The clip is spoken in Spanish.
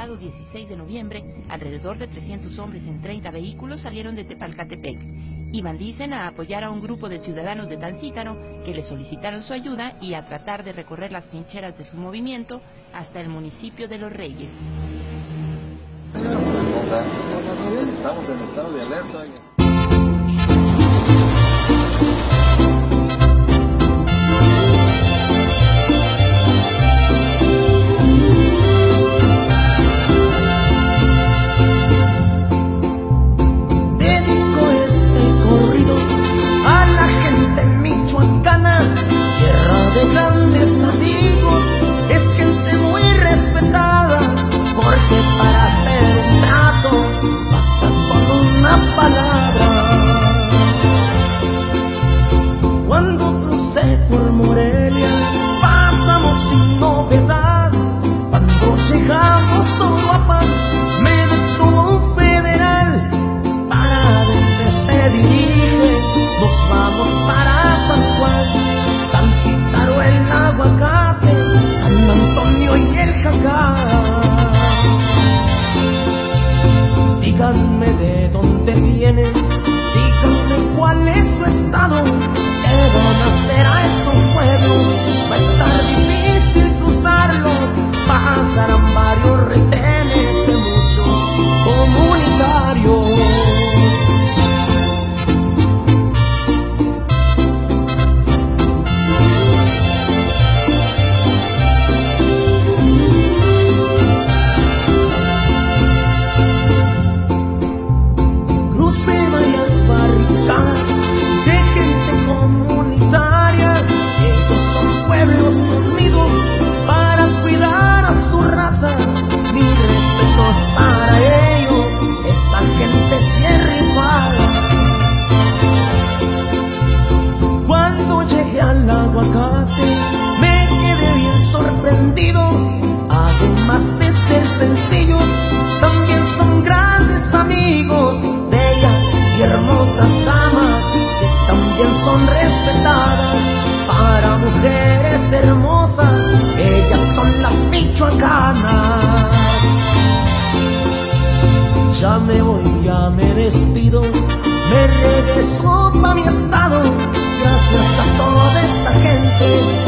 pasado 16 de noviembre, alrededor de 300 hombres en 30 vehículos salieron de Tepalcatepec. Iban, dicen, a apoyar a un grupo de ciudadanos de Tancítaro que le solicitaron su ayuda y a tratar de recorrer las trincheras de su movimiento hasta el municipio de Los Reyes. Estamos en estado de alerta. Cuando crucé por Morelia, pasamos sin novedad. Cuando llegamos solo a Pan, me detuvo un federal. Para donde se dirige, nos vamos para San Juan Tancítaro, el aguacate, San Antonio y el jacá. Díganme de dónde viene, díganme cuál es su estado. Nacer a esos pueblos va a estar difícil cruzarlos, pasarán varios retenes de muchos comunitarios. Me quedé bien sorprendido, además de ser sencillo, también son grandes amigos, bellas y hermosas damas, que también son respetadas. Para mujeres hermosas, ellas son las michoacanas. Ya me voy, ya me despido, me regreso pa' mi estado. Gracias a toda esta gente